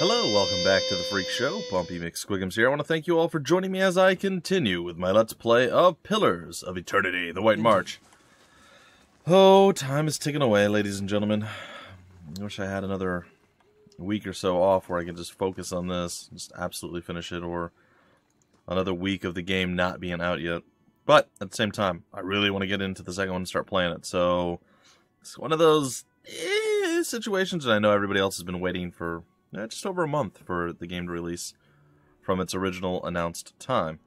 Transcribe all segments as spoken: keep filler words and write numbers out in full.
Hello, welcome back to the Freak Show. Bumpy McSquigums here. I want to thank you all for joining me as I continue with my Let's Play of Pillars of Eternity, The White March. Oh, time is ticking away, ladies and gentlemen. I wish I had another week or so off where I could just focus on this, just absolutely finish it, or another week of the game not being out yet. But at the same time, I really want to get into the second one and start playing it, so it's one of those eh, situations, and I know everybody else has been waiting for Uh, just over a month for the game to release from its original announced time.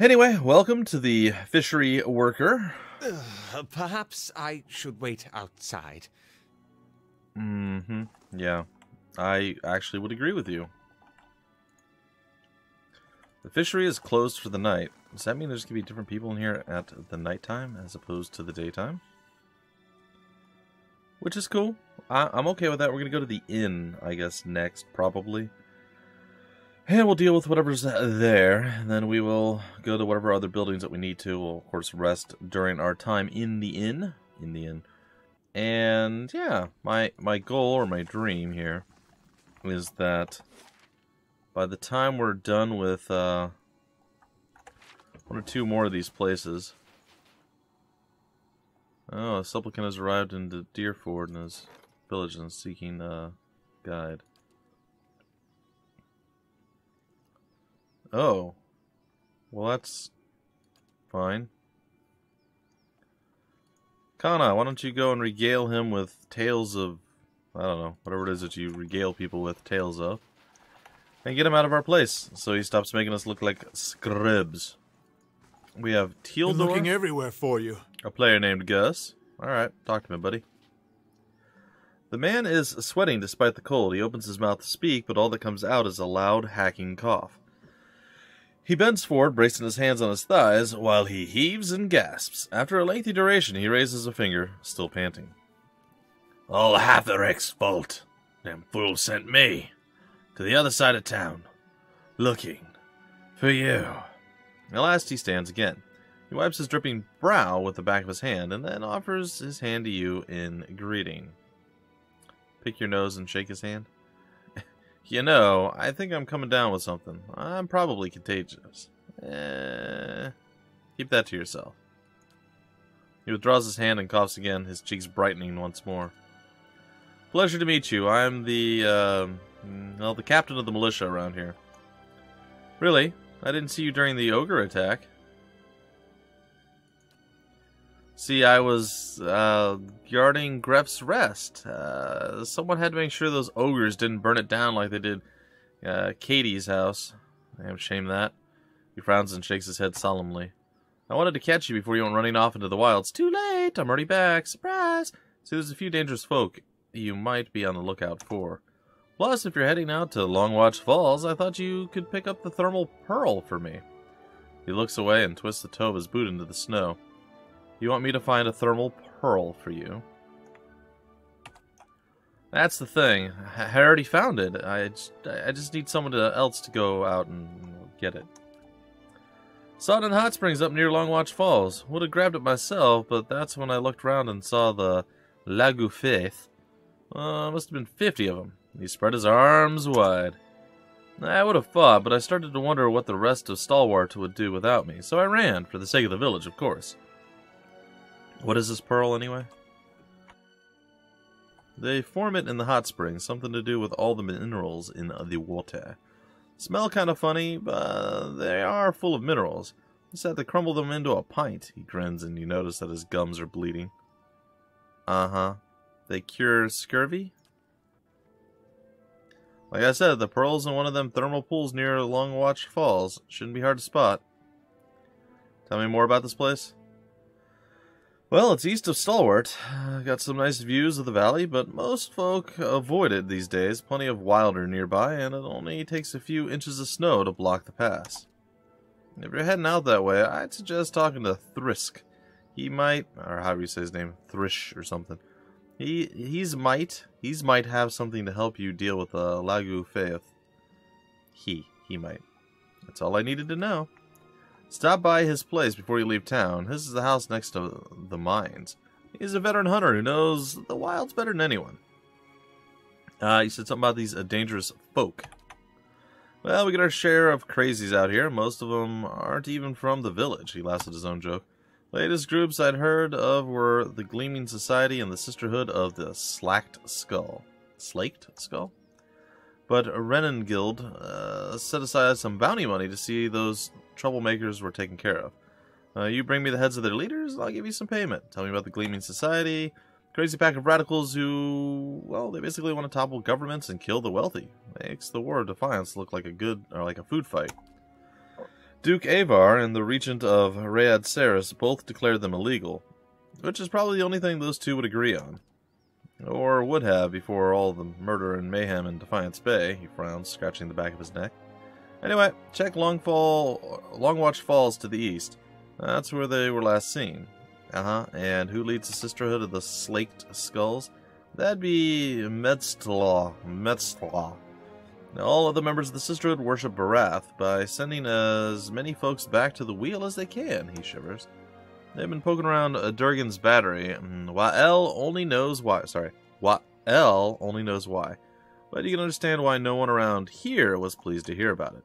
Anyway, welcome to the fishery worker. Uh, perhaps I should wait outside. Mm-hmm. Yeah, I actually would agree with you. The fishery is closed for the night. Does that mean there's going to be different people in here at the nighttime as opposed to the daytime? Which is cool. I I'm okay with that. We're going to go to the inn, I guess, next, probably. And we'll deal with whatever's there. And then we will go to whatever other buildings that we need to. We'll, of course, rest during our time in the inn. In the inn. And, yeah, my, my goal or my dream here is that by the time we're done with uh, one or two more of these places... Oh, a supplicant has arrived in the Deerwood and is village and seeking a guide. Oh. Well, that's fine. Kana, why don't you go and regale him with tales of, I don't know, whatever it is that you regale people with tales of. And get him out of our place so he stops making us look like scribs. We have Tealdor. Been looking everywhere for you. A player named Gus. Alright, talk to me, buddy. The man is sweating despite the cold. He opens his mouth to speak, but all that comes out is a loud, hacking cough. He bends forward, bracing his hands on his thighs, while he heaves and gasps. After a lengthy duration, he raises a finger, still panting. All Haverick's fault. Them fools sent me to the other side of town, looking for you. At last, he stands again. He wipes his dripping brow with the back of his hand, and then offers his hand to you in greeting. Pick your nose and shake his hand. You know, I think I'm coming down with something. I'm probably contagious. Eh, keep that to yourself. He withdraws his hand and coughs again, his cheeks brightening once more. Pleasure to meet you. I'm the, uh, well, the captain of the militia around here. Really? I didn't see you during the ogre attack. See, I was uh, guarding Gref's Rest. Uh, someone had to make sure those ogres didn't burn it down like they did uh, Katie's house. Damn shame that. He frowns and shakes his head solemnly. I wanted to catch you before you went running off into the wilds. Too late! I'm already back! Surprise! See, there's a few dangerous folk you might be on the lookout for. Plus, if you're heading out to Longwatch Falls, I thought you could pick up the thermal pearl for me. He looks away and twists the toe of his boot into the snow. You want me to find a thermal pearl for you? That's the thing. I already found it. I just, I just need someone else to go out and get it. Saw it in hot springs up near Longwatch Falls. Would have grabbed it myself, but that's when I looked round and saw the Lagufaeth. Uh, must have been fifty of them. He spread his arms wide. I would have fought, but I started to wonder what the rest of Stalwart would do without me, so I ran, for the sake of the village, of course. What is this pearl, anyway? They form it in the hot springs, something to do with all the minerals in the water. Smell kind of funny, but they are full of minerals. Just have to crumble them into a pint, he grins, and you notice that his gums are bleeding. Uh-huh. They cure scurvy? Like I said, the pearl's in one of them thermal pools near Longwatch Falls. Shouldn't be hard to spot. Tell me more about this place. Well, it's east of Stalwart. Got some nice views of the valley, but most folk avoid it these days. Plenty of wilder nearby, and it only takes a few inches of snow to block the pass. If you're heading out that way, I'd suggest talking to Thrisk. He might, or however you say his name, Thrish or something. He he's might he's might have something to help you deal with uh, Lagufaeth. He he might. That's all I needed to know. Stop by his place before you leave town. This is the house next to the mines. He's a veteran hunter who knows the wilds better than anyone. Uh, you said something about these uh, dangerous folk. Well, we get our share of crazies out here. Most of them aren't even from the village. He laughed at his own joke. Latest groups I'd heard of were the Gleaming Society and the Sisterhood of the Slaked Skull. Slaked Skull? But Renan Guild uh, set aside some bounty money to see those troublemakers were taken care of. Uh, you bring me the heads of their leaders, and I'll give you some payment. Tell me about the Gleaming Society. Crazy pack of radicals who, well, they basically want to topple governments and kill the wealthy. Makes the War of Defiance look like a good, or like a food fight. Duke Avar and the regent of Rayad Saris both declared them illegal, which is probably the only thing those two would agree on. Or would have before all the murder and mayhem in Defiance Bay, he frowns, scratching the back of his neck. Anyway, check Longfall, Longwatch Falls to the east. That's where they were last seen. Uh-huh, and who leads the Sisterhood of the Slaked Skulls? That'd be Metzlaw. Metzlaw. Now, all of the members of the Sisterhood worship Berath by sending as many folks back to the wheel as they can, he shivers. They've been poking around uh, Durgan's Battery. Wael only knows why. Sorry. Wael only knows why. But you can understand why no one around here was pleased to hear about it.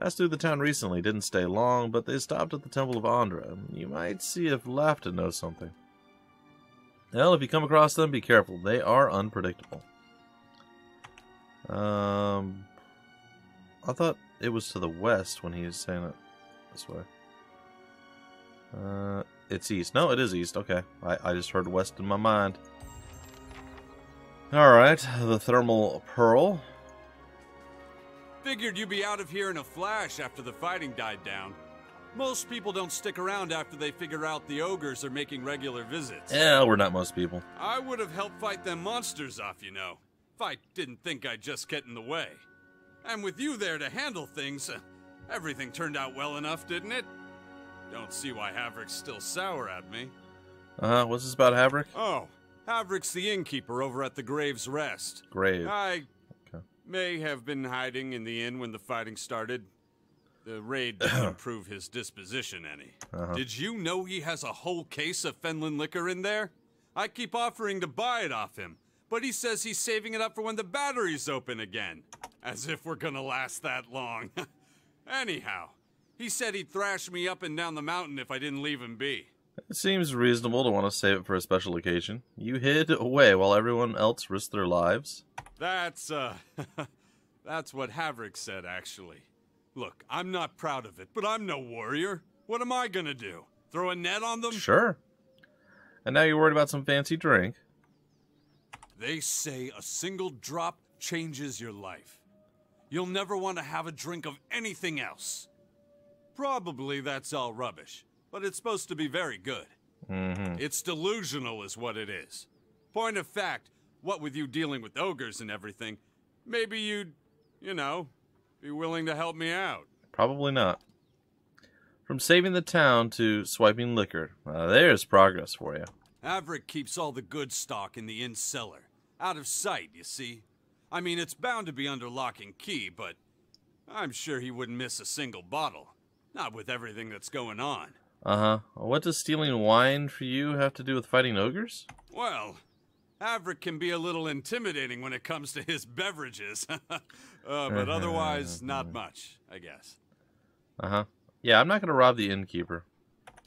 Passed through the town recently. Didn't stay long, but they stopped at the Temple of Andra. You might see if Lävda knows something. Well, if you come across them, be careful. They are unpredictable. Um, I thought it was to the west when he was saying it this way. Uh, it's east. No, it is east. Okay. I, I just heard west in my mind. Alright, the Thermal Pearl. Figured you'd be out of here in a flash after the fighting died down. Most people don't stick around after they figure out the ogres are making regular visits. Yeah, we're not most people. I would have helped fight them monsters off, you know, if I didn't think I'd just get in the way. And with you there to handle things, uh, everything turned out well enough, didn't it? Don't see why Haverick's still sour at me. Uh-huh, what's this about Haverick? Oh, Haverick's the innkeeper over at the Gref's Rest. Grave. I okay. may have been hiding in the inn when the fighting started. The raid didn't improve his disposition any. Uh-huh. Did you know he has a whole case of Fenland liquor in there? I keep offering to buy it off him, but he says he's saving it up for when the battery's open again. As if we're gonna last that long. Anyhow. He said he'd thrash me up and down the mountain if I didn't leave him be. It seems reasonable to want to save it for a special occasion. You hid away while everyone else risked their lives. That's, uh... that's what Haverick said, actually. Look, I'm not proud of it, but I'm no warrior. What am I gonna do? Throw a net on them? Sure. And now you're worried about some fancy drink. They say a single drop changes your life. You'll never want to have a drink of anything else. Probably that's all rubbish, but it's supposed to be very good. Mm-hmm. It's delusional is what it is. Point of fact, what with you dealing with ogres and everything, maybe you'd, you know, be willing to help me out. Probably not. From saving the town to swiping liquor, uh, there's progress for you. Haverick keeps all the good stock in the inn cellar. Out of sight, you see. I mean, it's bound to be under lock and key, but I'm sure he wouldn't miss a single bottle. Not with everything that's going on. Uh-huh. What does stealing wine for you have to do with fighting ogres? Well, Haverick can be a little intimidating when it comes to his beverages. uh, but otherwise, not much, I guess. Uh-huh. Yeah, I'm not going to rob the innkeeper.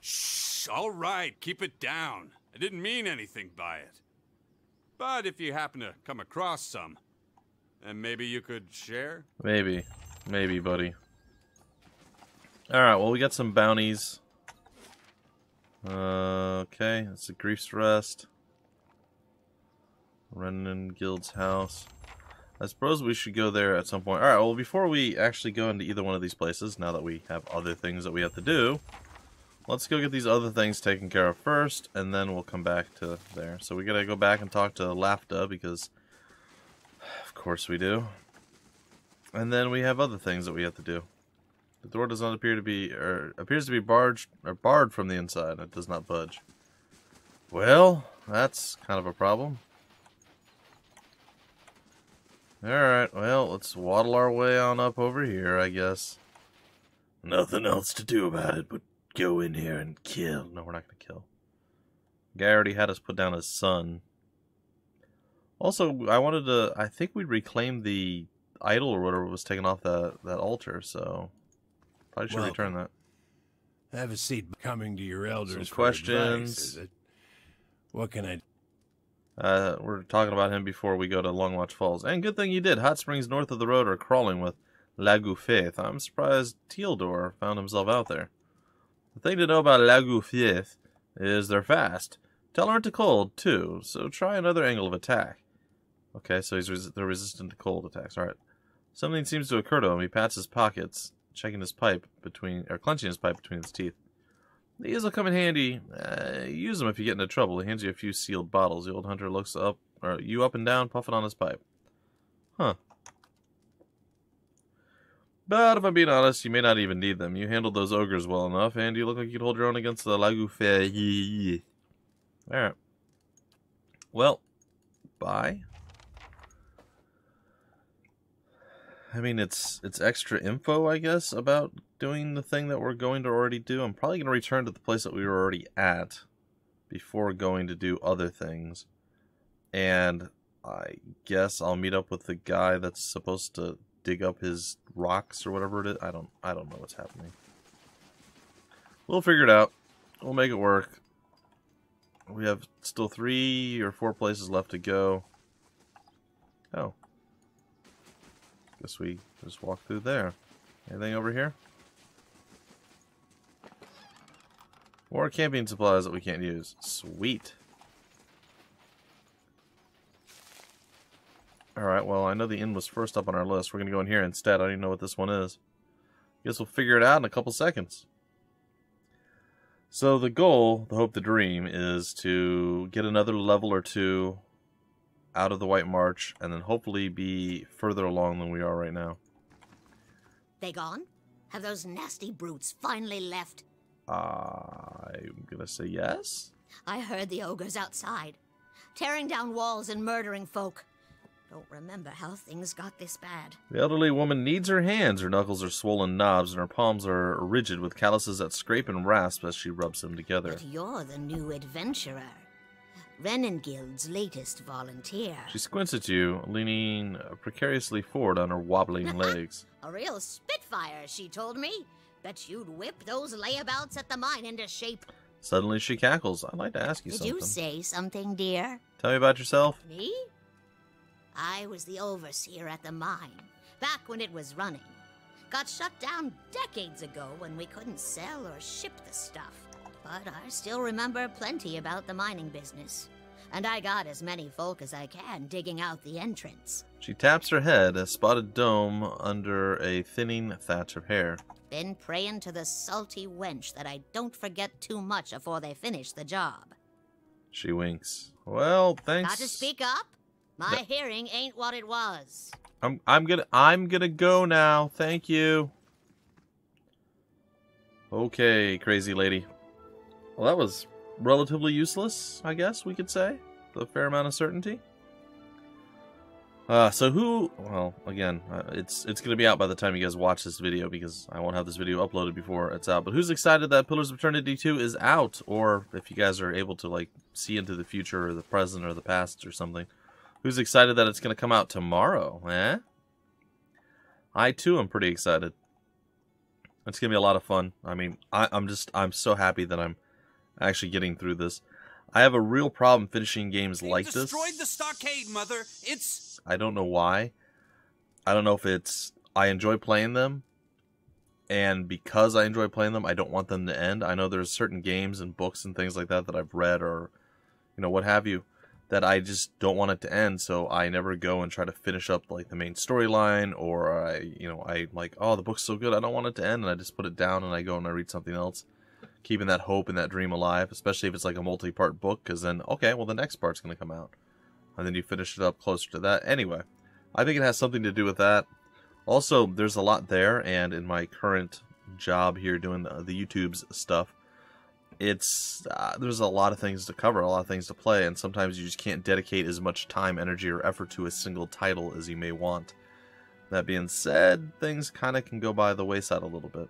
Shh, all right, keep it down. I didn't mean anything by it. But if you happen to come across some, then maybe you could share? Maybe. Maybe, buddy. Alright, well, we got some bounties. Uh, okay, that's the Gref's Rest. Renan Guild's house. I suppose we should go there at some point. Alright, well, before we actually go into either one of these places, now that we have other things that we have to do, let's go get these other things taken care of first, and then we'll come back to there. So we gotta go back and talk to Lävda, because of course we do. And then we have other things that we have to do. The door does not appear to be, or appears to be barred, or barred from the inside. It does not budge. Well, that's kind of a problem. Alright, well, let's waddle our way on up over here, I guess. Nothing else to do about it but go in here and kill. No, we're not going to kill. Guy already had us put down his son. Also, I wanted to... I think we reclaimed the idol or whatever was taken off that, that altar, so... Probably should well, return that. Have a seat. Coming to your elders Some questions. For advice, is it? What can I do? Uh, we're talking about him before we go to Longwatch Falls. And good thing you did. Hot springs north of the road are crawling with Lagufaeth. I'm surprised Tealdor found himself out there. The thing to know about Lagufaeth is they're fast. Tolerant to cold, too, so try another angle of attack. Okay, so he's res they're resistant to cold attacks. All right. Something seems to occur to him. He pats his pockets, checking his pipe between, or clenching his pipe between his teeth. These will come in handy. Uh, use them if you get into trouble. He hands you a few sealed bottles. The old hunter looks up, or you up and down, puffing on his pipe. Huh. But if I'm being honest, you may not even need them. You handled those ogres well enough, and you look like you could hold your own against the Lagufaeth. All right. Well, bye. I mean, it's it's extra info, I guess, about doing the thing that we're going to already do. I'm probably going to return to the place that we were already at before going to do other things. And I guess I'll meet up with the guy that's supposed to dig up his rocks or whatever it is. I don't I don't know what's happening. We'll figure it out. We'll make it work. We have still three or four places left to go. Oh. Guess we just walk through there. Anything over here? More camping supplies that we can't use. Sweet. Alright, well, I know the inn was first up on our list. We're going to go in here instead. I don't even know what this one is. Guess we'll figure it out in a couple seconds. So the goal, the hope, the dream, is to get another level or two out of the White March, and then hopefully be further along than we are right now. They gone? Have those nasty brutes finally left? Uh, I'm gonna say yes. I heard the ogres outside, tearing down walls and murdering folk. Don't remember how things got this bad. The elderly woman needs her hands. Her knuckles are swollen knobs, and her palms are rigid with calluses that scrape and rasp as she rubs them together. But you're the new adventurer. Renan Guild's latest volunteer. She squints at you, leaning precariously forward on her wobbling legs. A real spitfire, she told me. Bet you'd whip those layabouts at the mine into shape. Suddenly she cackles. I'd like to ask you Did something. Did you say something, dear? Tell me about yourself. Me? I was the overseer at the mine, back when it was running. Got shut down decades ago when we couldn't sell or ship the stuff. But I still remember plenty about the mining business. And I got as many folk as I can digging out the entrance. She taps her head, a spotted dome under a thinning thatch of hair. Been praying to the salty wench that I don't forget too much afore they finish the job. She winks. Well, thanks. Got to speak up? My no. hearing ain't what it was. I'm I'm gonna I'm gonna go now. Thank you. Okay, crazy lady. Well, that was relatively useless, I guess we could say, with a fair amount of certainty. Uh, so who? Well, again, uh, it's it's gonna be out by the time you guys watch this video because I won't have this video uploaded before it's out. But who's excited that Pillars of Eternity two is out, or if you guys are able to like see into the future or the present or the past or something? Who's excited that it's going to come out tomorrow, eh? I, too, am pretty excited. It's going to be a lot of fun. I mean, I, I'm just, I'm so happy that I'm actually getting through this. I have a real problem finishing games like this. They destroyed the stockade, Mother. It's... I don't know why. I don't know if it's... I enjoy playing them. And because I enjoy playing them, I don't want them to end. I know there's certain games and books and things like that that I've read or, you know, what have you, that I just don't want it to end, so I never go and try to finish up like the main storyline, or I, you know, I like, oh, the book's so good, I don't want it to end, and I just put it down and I go and I read something else, keeping that hope and that dream alive, especially if it's like a multi-part book, because then, okay, well, the next part's going to come out, and then you finish it up closer to that. Anyway, I think it has something to do with that. Also, there's a lot there, and in my current job here doing the, the YouTube's stuff, It's uh, there's a lot of things to cover, a lot of things to play, and sometimes you just can't dedicate as much time, energy, or effort to a single title as you may want. That being said, things kind of can go by the wayside a little bit.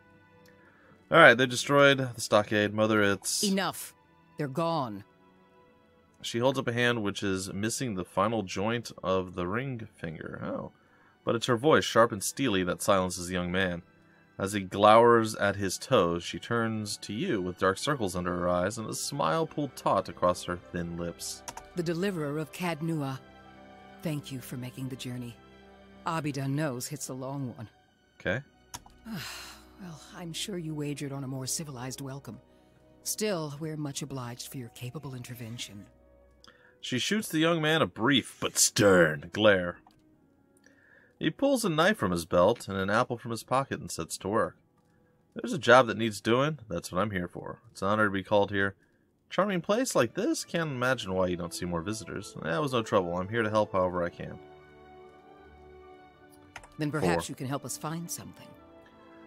All right, they destroyed the stockade, Mother. It's enough. They're gone. She holds up a hand which is missing the final joint of the ring finger. Oh. But it's her voice, sharp and steely, that silences the young man. As he glowers at his toes, she turns to you with dark circles under her eyes and a smile pulled taut across her thin lips. The deliverer of Cadnua. Thank you for making the journey. Abidan knows it's a long one. Okay. Well, I'm sure you wagered on a more civilized welcome. Still, we're much obliged for your capable intervention. She shoots the young man a brief but stern glare. He pulls a knife from his belt and an apple from his pocket and sets to work. There's a job that needs doing. That's what I'm here for. It's an honor to be called here. Charming place like this? Can't imagine why you don't see more visitors. That was no trouble. I'm here to help however I can. Then perhaps Four. you can help us find something.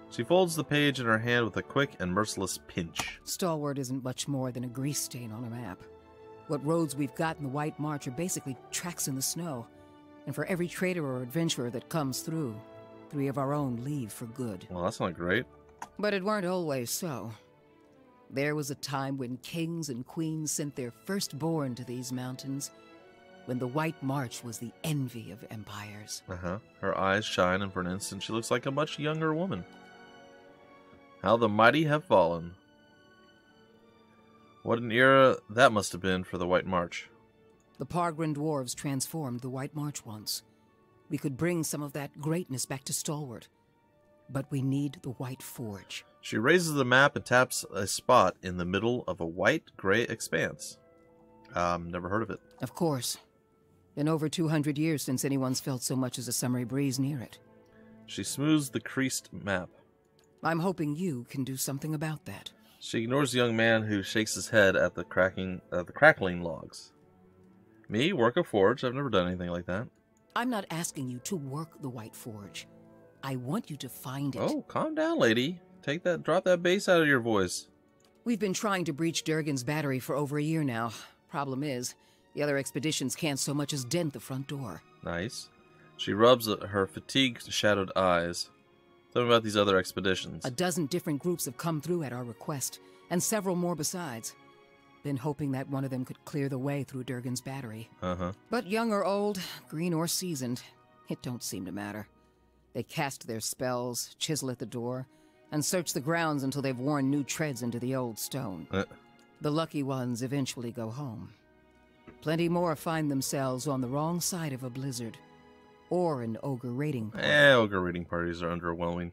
She folds the page in her hand with a quick and merciless pinch. Stalwart isn't much more than a grease stain on a map. What roads we've got in the White March are basically tracks in the snow. And for every trader or adventurer that comes through, three of our own leave for good. Well, that's not great. But it weren't always so. There was a time when kings and queens sent their firstborn to these mountains, when the White March was the envy of empires. Uh-huh. Her eyes shine, and for an instant she looks like a much younger woman. How the mighty have fallen. What an era that must have been for the White March. The Pargrin dwarves transformed the White March once. We could bring some of that greatness back to Stalwart, but we need the White Forge. She raises the map and taps a spot in the middle of a white-gray expanse. Um, never heard of it. Of course. Been over two hundred years since anyone's felt so much as a summery breeze near it. She smooths the creased map. I'm hoping you can do something about that. She ignores the young man who shakes his head at the cracking, uh, the crackling logs. Me, work a forge? I've never done anything like that. I'm not asking you to work the White Forge. I want you to find it. Oh, calm down, lady. Take that, drop that bass out of your voice. We've been trying to breach Durgan's Battery for over a year now. Problem is, the other expeditions can't so much as dent the front door. Nice. She rubs her fatigued, shadowed eyes. Tell me about these other expeditions. A dozen different groups have come through at our request, and several more besides. Been hoping that one of them could clear the way through Durgan's Battery. Uh-huh. But young or old, green or seasoned, it don't seem to matter. They cast their spells, chisel at the door, and search the grounds until they've worn new treads into the old stone. Uh. The lucky ones eventually go home. Plenty more find themselves on the wrong side of a blizzard, or an ogre raiding party. Eh, ogre raiding parties are underwhelming.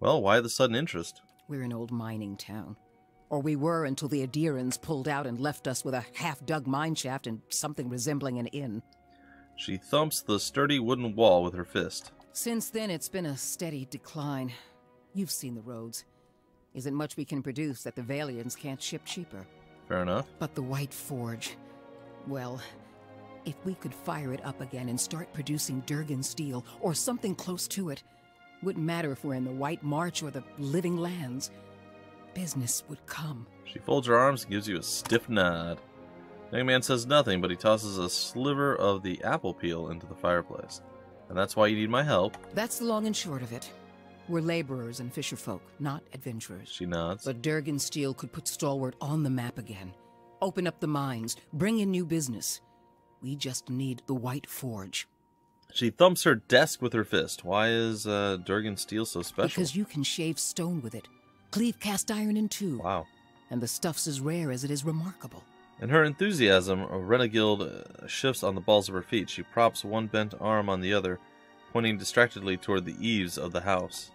Well, why the sudden interest? We're an old mining town. Or we were until the Aeddyrans pulled out and left us with a half-dug mine shaft and something resembling an inn. She thumps the sturdy wooden wall with her fist. Since then, it's been a steady decline. You've seen the roads. Isn't much we can produce that the Valians can't ship cheaper. Fair enough. But the White Forge, well, if we could fire it up again and start producing Durgan Steel or something close to it, wouldn't matter if we're in the White March or the Living Lands. Business would come. She folds her arms and gives you a stiff nod. The young man says nothing, but he tosses a sliver of the apple peel into the fireplace. And that's why you need my help. That's the long and short of it. We're laborers and fisherfolk, not adventurers. She nods. But Durgan Steel could put Stalwart on the map again. Open up the mines. Bring in new business. We just need the White Forge. She thumps her desk with her fist. Why is uh, Durgan Steel so special? Because you can shave stone with it. Cleave cast iron in two. Wow. And the stuff's as rare as it is remarkable. In her enthusiasm, a Renegild shifts on the balls of her feet. She props one bent arm on the other, pointing distractedly toward the eaves of the house.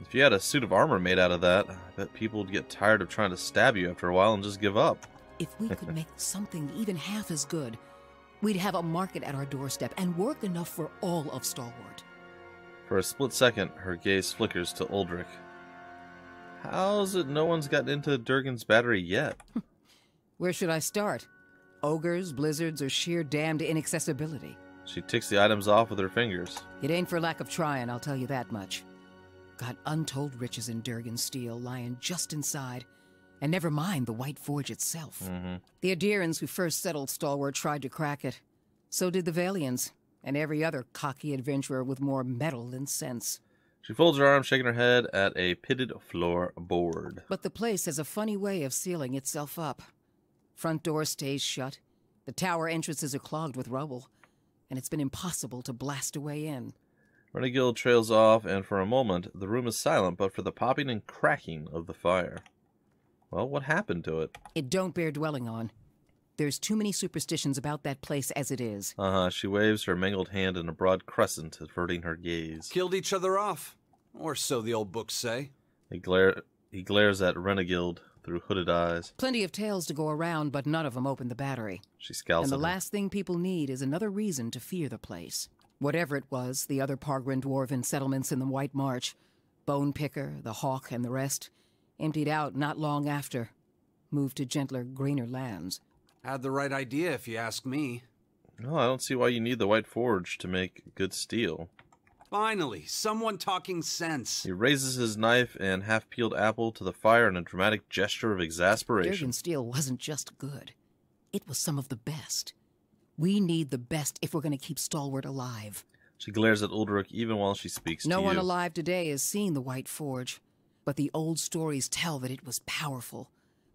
If you had a suit of armor made out of that, I bet people would get tired of trying to stab you after a while and just give up. If we could make something even half as good, we'd have a market at our doorstep and work enough for all of Stalwart. For a split second, her gaze flickers to Uldric. How's it no one's gotten into Durgan's Battery yet? Where should I start? Ogres, blizzards, or sheer damned inaccessibility? She ticks the items off with her fingers. It ain't for lack of trying, I'll tell you that much. Got untold riches in Durgan Steel lying just inside, and never mind the White Forge itself. Mm-hmm. The Aeddyrans who first settled Stalwart tried to crack it. So did the Valians, and every other cocky adventurer with more metal than sense. She folds her arms, shaking her head at a pitted floorboard. But the place has a funny way of sealing itself up. Front door stays shut, the tower entrances are clogged with rubble, and it's been impossible to blast a way in. Renegild trails off, and for a moment, the room is silent but for the popping and cracking of the fire. Well, what happened to it? It don't bear dwelling on. There's too many superstitions about that place as it is. Uh-huh. She waves her mangled hand in a broad crescent, averting her gaze. Killed each other off. Or so the old books say. He, glare he glares at Renegild through hooded eyes. Plenty of tales to go around, but none of them open the battery. She scowls at him. And the last thing people need is another reason to fear the place. Whatever it was, the other Pargrin dwarven settlements in the White March, Bonepicker, the Hawk, and the rest, emptied out not long after, moved to gentler, greener lands. Had the right idea, if you ask me. No, I don't see why you need the White Forge to make good steel. Finally, someone talking sense. He raises his knife and half-peeled apple to the fire in a dramatic gesture of exasperation. Durgan Steel wasn't just good. It was some of the best. We need the best if we're going to keep Stalwart alive. She glares at Uldric even while she speaks to you. No one alive today has seen the White Forge, but the old stories tell that it was powerful.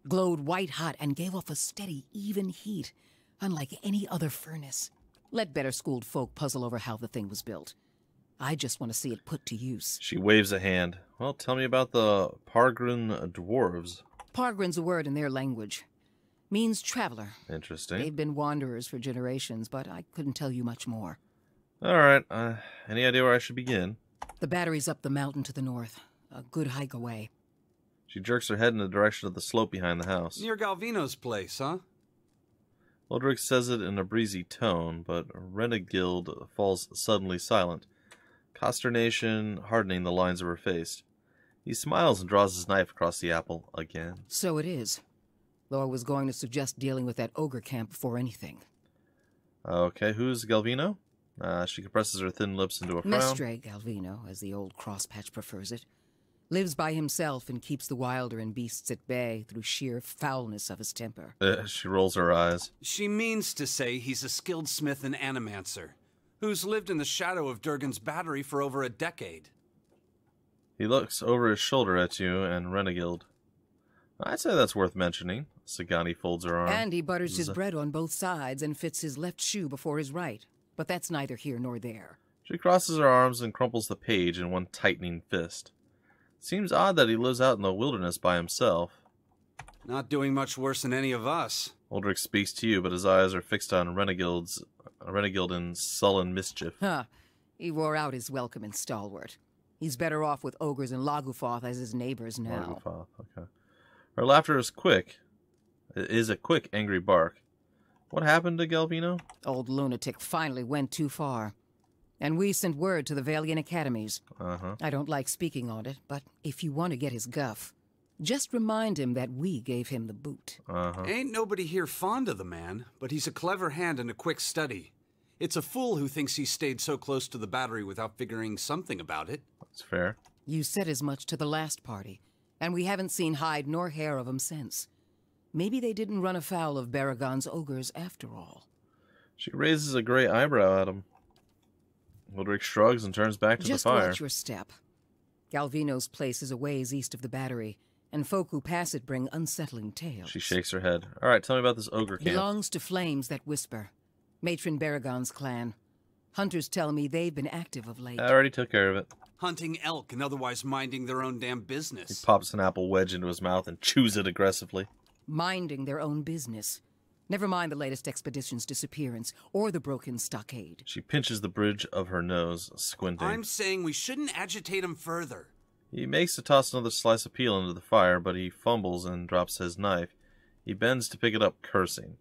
Glowed white-hot and gave off a steady, even heat, unlike any other furnace. Let better-schooled folk puzzle over how the thing was built. I just want to see it put to use. She waves a hand. Well, tell me about the Pargrin dwarves. Pargrin's a word in their language. Means traveler. Interesting. They've been wanderers for generations, but I couldn't tell you much more. All right. Uh, any idea where I should begin? The battery's up the mountain to the north. A good hike away. She jerks her head in the direction of the slope behind the house. Near Galvino's place, huh? Uldric says it in a breezy tone, but Renegild falls suddenly silent, consternation hardening the lines of her face. He smiles and draws his knife across the apple again. So it is. Though I was going to suggest dealing with that ogre camp before anything. Okay, who's Galvino? Uh, she compresses her thin lips into a frown. Mestre Galvino, as the old crosspatch prefers it. Lives by himself and keeps the wilder and beasts at bay through sheer foulness of his temper. Uh, she rolls her eyes. She means to say he's a skilled smith and animancer, who's lived in the shadow of Durgan's Battery for over a decade. He looks over his shoulder at you and Renegild. I'd say that's worth mentioning. Sagani folds her arm. And he butters his bread on both sides and fits his left shoe before his right. But that's neither here nor there. She crosses her arms and crumples the page in one tightening fist. Seems odd that he lives out in the wilderness by himself. Not doing much worse than any of us. Uldric speaks to you, but his eyes are fixed on Renegild's, uh, Renegild in sullen mischief. Huh. He wore out his welcome in Stalwart. He's better off with ogres and Lagufaeth as his neighbors now. Lagufaeth, okay. Her laughter is quick. It is a quick, angry bark. What happened to Galvino? Old lunatic finally went too far. And we sent word to the Valian academies. Uh-huh. I don't like speaking on it, but if you want to get his guff, just remind him that we gave him the boot. Uh-huh. Ain't nobody here fond of the man, but he's a clever hand and a quick study. It's a fool who thinks he stayed so close to the battery without figuring something about it. That's fair. You said as much to the last party, and we haven't seen hide nor hair of him since. Maybe they didn't run afoul of Baragon's ogres after all. She raises a gray eyebrow at him. Uldric shrugs and turns back to the fire. Just watch your step. Galvino's place is a ways east of the battery, and folk who pass it bring unsettling tales. She shakes her head. All right, tell me about this ogre camp. Belongs to flames that whisper. Matron Baragon's clan. Hunters tell me they've been active of late. I already took care of it. Hunting elk and otherwise minding their own damn business. He pops an apple wedge into his mouth and chews it aggressively. Minding their own business. Never mind the latest expedition's disappearance, or the broken stockade. She pinches the bridge of her nose, squinting. I'm saying we shouldn't agitate him further. He makes to toss another slice of peel into the fire, but he fumbles and drops his knife. He bends to pick it up, cursing.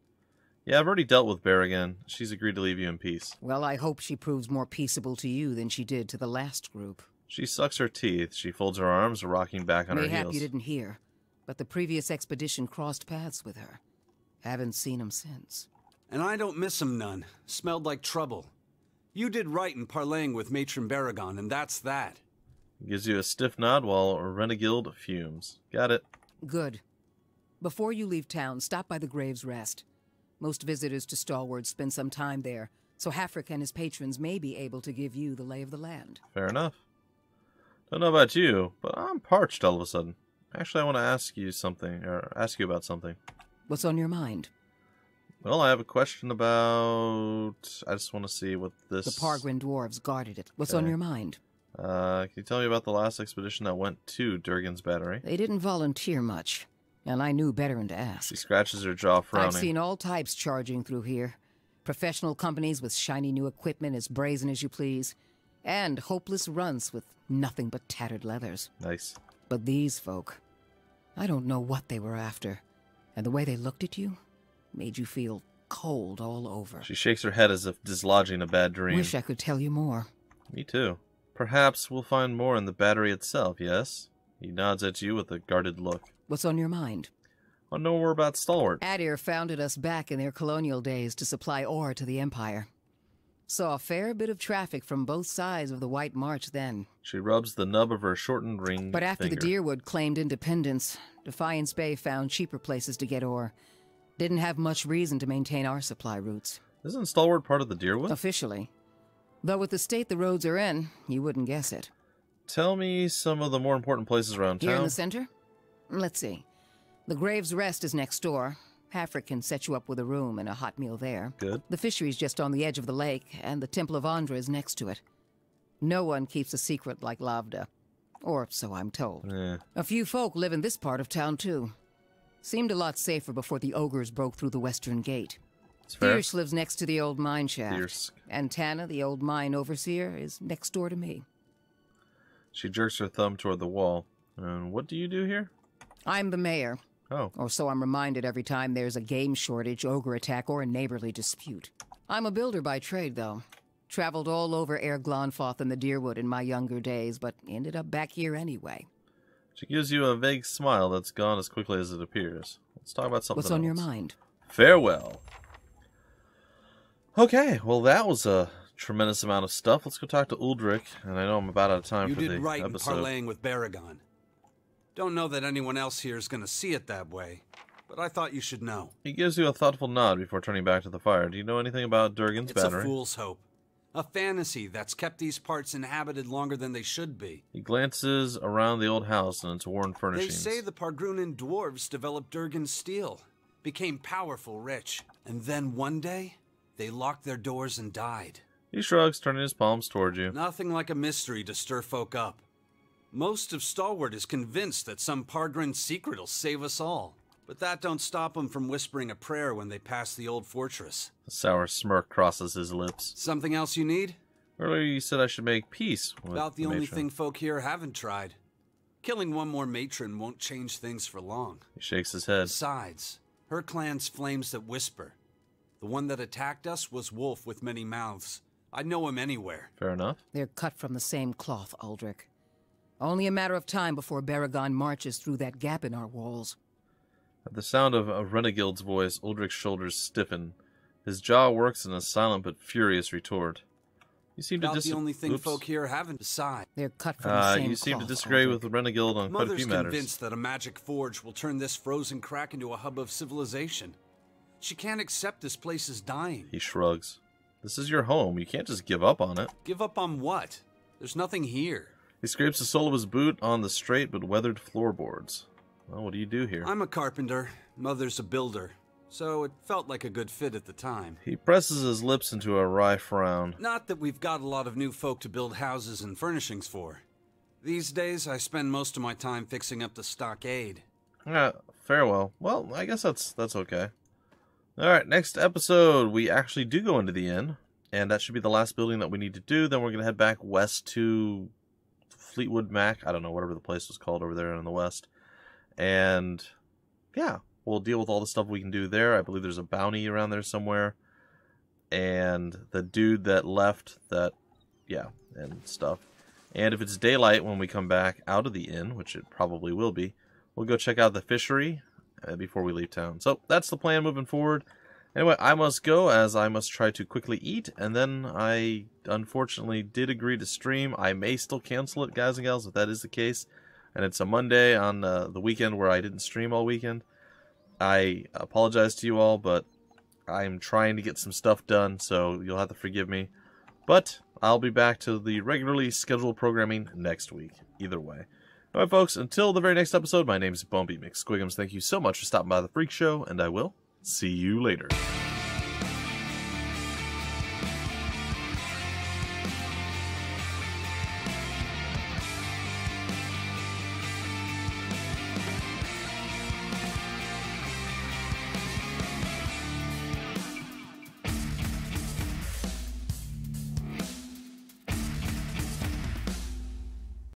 Yeah, I've already dealt with Baragon. She's agreed to leave you in peace. Well, I hope she proves more peaceable to you than she did to the last group. She sucks her teeth. She folds her arms, rocking back on her heels. Mayhap you didn't hear, but the previous expedition crossed paths with her. Haven't seen him since. And I don't miss him none. Smelled like trouble. You did right in parlaying with Matron Baragon, and that's that. Gives you a stiff nod while Renegild fumes. Got it. Good. Before you leave town, stop by the Gref's Rest. Most visitors to Stalwart spend some time there, so Haverick and his patrons may be able to give you the lay of the land. Fair enough. Don't know about you, but I'm parched all of a sudden. Actually, I want to ask you something, or ask you about something. What's on your mind? Well, I have a question about... I just want to see what this... The Pargrin dwarves guarded it. What's okay. on your mind? Uh, can you tell me about the last expedition that went to Durgan's Battery? They didn't volunteer much, and I knew better than to ask. She scratches her jaw, frowning. I've seen all types charging through here. Professional companies with shiny new equipment as brazen as you please, and hopeless runts with nothing but tattered leathers. Nice. But these folk, I don't know what they were after, and the way they looked at you... made you feel cold all over. She shakes her head as if dislodging a bad dream. Wish I could tell you more. Me too. Perhaps we'll find more in the battery itself, yes? He nods at you with a guarded look. What's on your mind? I know more about Stalwart. Aedyr founded us back in their colonial days to supply ore to the Empire. Saw a fair bit of traffic from both sides of the White March then. She rubs the nub of her shortened ring But after finger. the Deerwood claimed independence, Defiance Bay found cheaper places to get ore. Didn't have much reason to maintain our supply routes. Isn't Stalwart part of the Deerwood? Officially. Though with the state the roads are in, you wouldn't guess it. Tell me some of the more important places around town. Here in the center? Let's see. The Gref's Rest is next door. Haverick can set you up with a room and a hot meal there. Good. The fishery's just on the edge of the lake, and the Temple of Andra is next to it. No one keeps a secret like Lävda. Or so I'm told. Eh. A few folk live in this part of town, too. Seemed a lot safer before the ogres broke through the western gate. Fierce lives next to the old mine shaft. Fierce. And Tana, the old mine overseer, is next door to me. She jerks her thumb toward the wall. And uh, what do you do here? I'm the mayor. Oh. Or so I'm reminded every time there's a game shortage, ogre attack, or a neighborly dispute. I'm a builder by trade, though. Traveled all over Air Glonfoth and the Deerwood in my younger days, but ended up back here anyway. She gives you a vague smile that's gone as quickly as it appears. Let's talk about something else. What's on your mind? Farewell. Okay, well that was a tremendous amount of stuff. Let's go talk to Uldric, and I know I'm about out of time for the episode. You did right in parlaying with Baragon. Don't know that anyone else here is going to see it that way, but I thought you should know. He gives you a thoughtful nod before turning back to the fire. Do you know anything about Durgan's Battery? It's a fool's hope. A fantasy that's kept these parts inhabited longer than they should be. He glances around the old house and its worn furnishings. They say the Pargrunan dwarves developed Durgan Steel, became powerful rich, and then one day, they locked their doors and died. He shrugs, turning his palms toward you. Nothing like a mystery to stir folk up. Most of Stalwart is convinced that some Pargrin secret will save us all. But that don't stop them from whispering a prayer when they pass the old fortress. A sour smirk crosses his lips. Something else you need? Earlier you said I should make peace with About the, the only matron. thing folk here haven't tried. Killing one more matron won't change things for long. He shakes his head. Besides, her clan's flames that whisper. The one that attacked us was Wolf with many mouths. I'd know him anywhere. Fair enough. They're cut from the same cloth, Uldric. Only a matter of time before Baragon marches through that gap in our walls. At the sound of a Renegild's voice, Uldric's shoulders stiffen. His jaw works in a silent but furious retort. You seem About to the only thing Oops. folk here haven't decided. They're cut from uh, the same You cloth, seem to disagree Uldric. with the Renegild on Mother's quite a few matters. Mother's convinced that a magic forge will turn this frozen crack into a hub of civilization. She can't accept this place is dying. He shrugs. This is your home. You can't just give up on it. Give up on what? There's nothing here. He scrapes the sole of his boot on the straight but weathered floorboards. Well, what do you do here? I'm a carpenter. Mother's a builder. So it felt like a good fit at the time. He presses his lips into a wry frown. Not that we've got a lot of new folk to build houses and furnishings for. These days, I spend most of my time fixing up the stockade. Uh, farewell. Well, I guess that's that's okay. Alright, next episode, we actually do go into the inn. And that should be the last building that we need to do. Then we're going to head back west to Fleetwood Mac. I don't know, whatever the place was called over there in the west. And yeah, we'll deal with all the stuff we can do there. I believe there's a bounty around there somewhere. And the dude that left that, yeah, and stuff. And if it's daylight when we come back out of the inn, which it probably will be, we'll go check out the fishery uh, before we leave town. So that's the plan moving forward. Anyway, I must go as I must try to quickly eat. And then I unfortunately did agree to stream. I may still cancel it, guys and gals, if that is the case. And it's a Monday on uh, the weekend where I didn't stream all weekend. I apologize to you all, but I'm trying to get some stuff done, so you'll have to forgive me. But I'll be back to the regularly scheduled programming next week, either way. Alright folks, until the very next episode, my name's Bumpy McSquigums. Thank you so much for stopping by the Freak Show, and I will see you later.